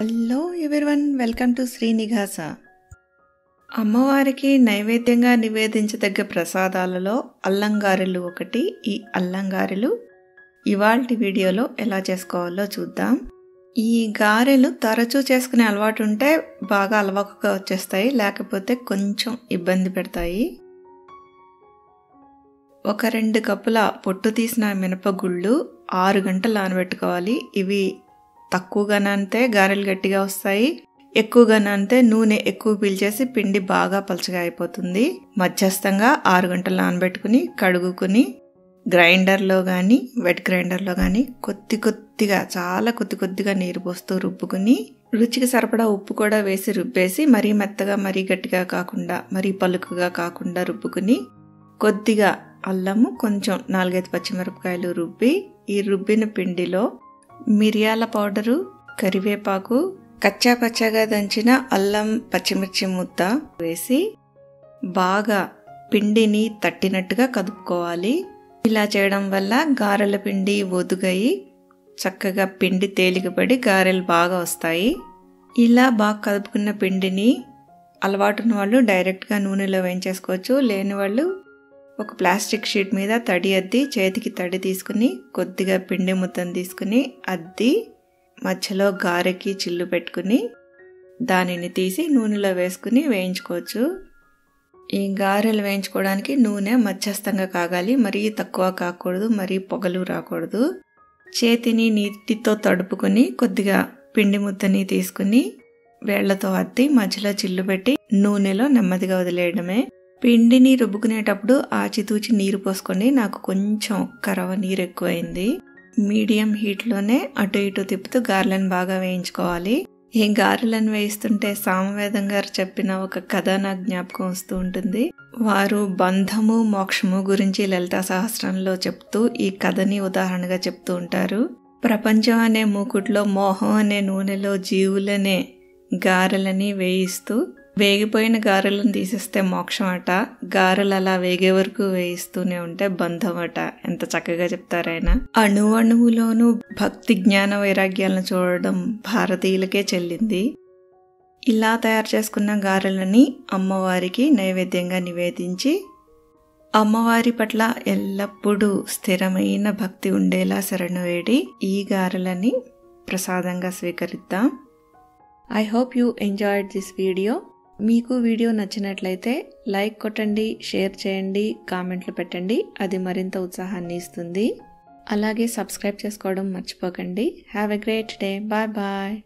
Hello everyone, welcome to Shri Nighasa. అమ్మవారికి నైవేద్యంగా నివేదించదగ్గ ప్రసాదాలలో అల్లంగారెలు ఒకటి. ఈ అల్లంగారెలు ఇవాల్టి వీడియోలో ఎలా చేసుకోవాలో చూద్దాం. ఈ గారెలు తరచూ చేసుకునే అలవాటు ఉంటే బాగా అలవాటుగా వచ్చేస్తాయి, లేకపోతే కొంచెం ఇబ్బంది పెడతాయి. ఒక 2 కప్పుల పొట్టు తీసిన మినపగుళ్ళు 6 గంటలు నానబెట్టుకోవాలి. ఇవి తక్కువగా నానితే గారెలు గట్టిగా వస్తాయి, ఎక్కువగా నానితే నూనె ఎక్కువ పీల్చేసి పిండి బాగా పలచగా అయిపోతుంది. మధ్యస్థంగా 6 గంటలు నానబెట్టుకుని కడుగుకుని గ్రైండర్లో కానీ వెట్ గ్రైండర్లో కానీ కొద్దిగా నీరు పోస్తూ రుబ్బుకుని, రుచికి సరిపడా ఉప్పు కూడా వేసి రుబ్బేసి, మరీ మెత్తగా మరీ గట్టిగా కాకుండా మరీ పలుకుగా కాకుండా రుబ్బుకుని, కొద్దిగా అల్లము కొంచెం 4-5 పచ్చిమిరపకాయలు రుబ్బి, ఈ రుబ్బిన పిండిలో మిరియాల పౌడరు, కరివేపాకు, కచ్చా పచ్చగా దంచిన అల్లం, పచ్చిమిర్చి ముద్ద వేసి బాగా పిండిని తట్టినట్టుగా కదుపుకోవాలి. ఇలా చేయడం వల్ల గారెల పిండి ఒదుగయి చక్కగా పిండి తేలికపడి గారెలు బాగా వస్తాయి. ఇలా బాగా కదుపుకున్న పిండిని అలవాటున్న వాళ్ళు డైరెక్ట్గా నూనెలో వేయించేసుకోవచ్చు. లేని వాళ్ళు ఒక ప్లాస్టిక్ షీట్ మీద తడి అద్ది, చేతికి తడి తీసుకుని కొద్దిగా పిండి ముద్దను తీసుకుని అద్ది మధ్యలో గారెకి చిల్లు పెట్టుకుని దానిని తీసి నూనెలో వేసుకుని వేయించుకోవచ్చు. ఈ గారెలు వేయించుకోవడానికి నూనె మధ్యస్థంగా కాగాలి, మరీ తక్కువ కాకూడదు, మరీ పొగలు రాకూడదు. చేతిని నీటితో తడుపుకుని కొద్దిగా పిండి ముద్దని తీసుకుని వేళ్లతో అద్ది మధ్యలో చిల్లు పెట్టి నూనెలో నెమ్మదిగా వదిలేయడమే. పిండిని రుబ్బుకునేటప్పుడు ఆచితూచి నీరు పోసుకోండి. నాకు కొంచెం కరవ నీరు ఎక్కువైంది. మీడియం హీట్లోనే అటు ఇటు తిప్పుతూ గారెలను బాగా వేయించుకోవాలి. ఈ గారెలను వేయిస్తుంటే సామవేదం గారు చెప్పిన ఒక కథ నాకు జ్ఞాపకం వస్తూ ఉంటుంది. వారు బంధము మోక్షము గురించి లలితా సహస్రంలో చెప్తూ ఈ కథని ఉదాహరణగా చెప్తూ ఉంటారు. ప్రపంచం అనే మూకుట్లో, మోహం అనే నూనెలో జీవులనే గారెలని వేయిస్తూ, వేగిపోయిన గారెలను తీసేస్తే మోక్షం అట, గారెలు అలా వేగే వరకు వేయిస్తూనే ఉంటే బంధం అట. ఎంత చక్కగా చెప్తారైనా. అణువణువులోనూ భక్తి జ్ఞాన వైరాగ్యాలను చూడడం భారతీయులకే చెల్లింది. ఇలా తయారు చేసుకున్న గారెలని అమ్మవారికి నైవేద్యంగా నివేదించి అమ్మవారి పట్ల ఎల్లప్పుడూ స్థిరమైన భక్తి ఉండేలా శరణు వేడి ఈ గారెలని ప్రసాదంగా స్వీకరిద్దాం. I hope you enjoyed this video. మీకు వీడియో నచ్చినట్లయితే లైక్ కొట్టండి, షేర్ చేయండి, కామెంట్లు పెట్టండి. అది మరింత ఉత్సాహాన్ని ఇస్తుంది. అలాగే సబ్స్క్రైబ్ చేసుకోవడం మర్చిపోకండి. Have a great day. Bye bye.